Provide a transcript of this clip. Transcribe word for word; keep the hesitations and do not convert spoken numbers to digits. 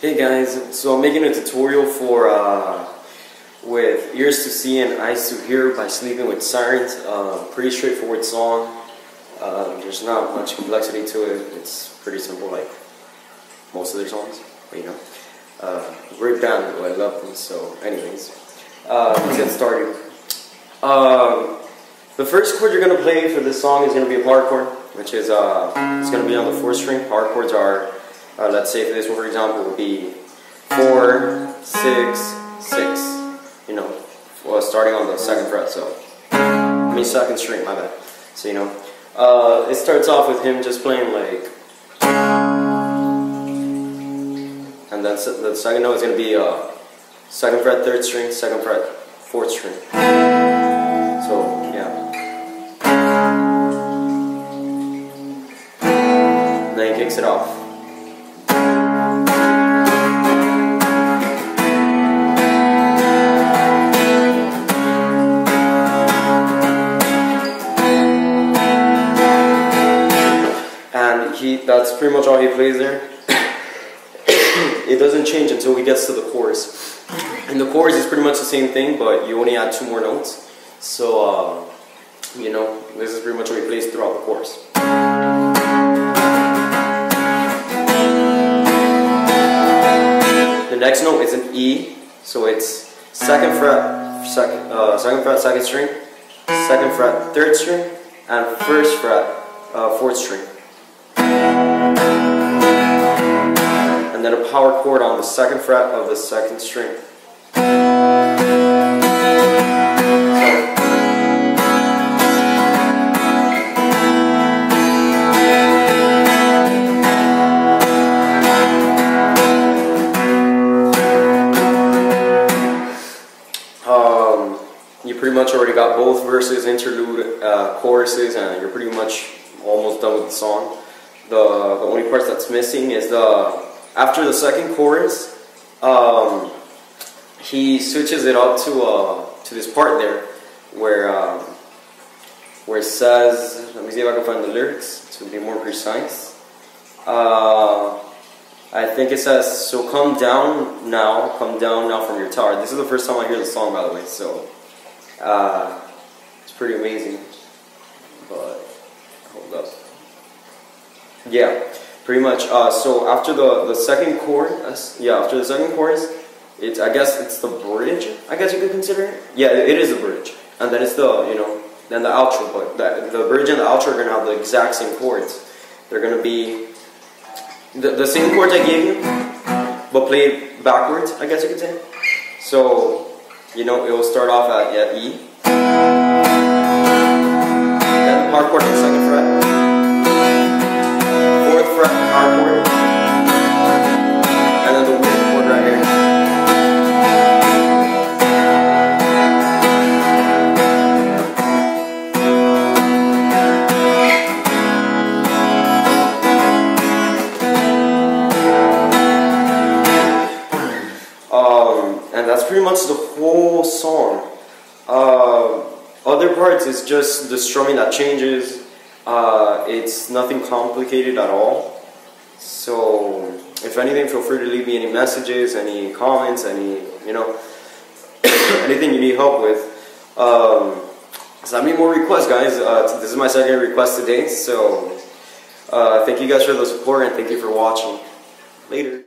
Hey guys, so I'm making a tutorial for uh, with Ears to See and Eyes to Hear by Sleeping with Sirens. Uh, pretty straightforward song. Uh, there's not much complexity to it. It's pretty simple, like most of their songs. But you know, uh, great band. I love them. So, anyways, uh, let's get started. Um, the first chord you're gonna play for this song is gonna be a bar chord, which is uh, it's gonna be on the fourth string. Bar chords are Uh, let's say for this one, for example, would be four, six, six. You know, well, starting on the second fret. So, I mean, second string. My bad. So you know, uh, it starts off with him just playing like, and then the second note is gonna be uh, second fret, third string, second fret, fourth string. So. Yeah. And then he kicks it off. He, that's pretty much all he plays there. It doesn't change until he gets to the chorus. And the chorus is pretty much the same thing, but you only add two more notes. So, uh, you know, this is pretty much what he plays throughout the chorus. The next note is an E, so it's second fret, second, uh, second fret, second string, second fret, third string, and first fret, uh, fourth string. And then a power chord on the second fret of the second string. Um, you pretty much already got both verses, interlude, uh, choruses, and you're pretty much almost done with the song. The, the only part that's missing is the after the second chorus, um, he switches it up to uh, to this part there, where um, where it says, let me see if I can find the lyrics to be more precise. Uh, I think it says, "So come down now, come down now from your tower." This is the first time I hear the song, by the way, so uh, it's pretty amazing. But hold up, yeah. Pretty much. Uh, so after the the second chord, uh, yeah, after the second chorus, it's I guess it's the bridge. I guess you could consider it. Yeah, it is the bridge, and then it's the you know then the outro. But the, the bridge and the outro are gonna have the exact same chords. They're gonna be the the same chords I gave you, but played backwards. I guess you could say. So you know it will start off at yeah, E, then hard chord in the second fret. Pretty much the whole song. Uh, other parts is just the strumming that changes. Uh, it's nothing complicated at all. So, if anything, feel free to leave me any messages, any comments, any you know, anything you need help with. Um, send me more requests, guys. Uh, this is my second request today. So, uh, thank you guys for the support and thank you for watching. Later.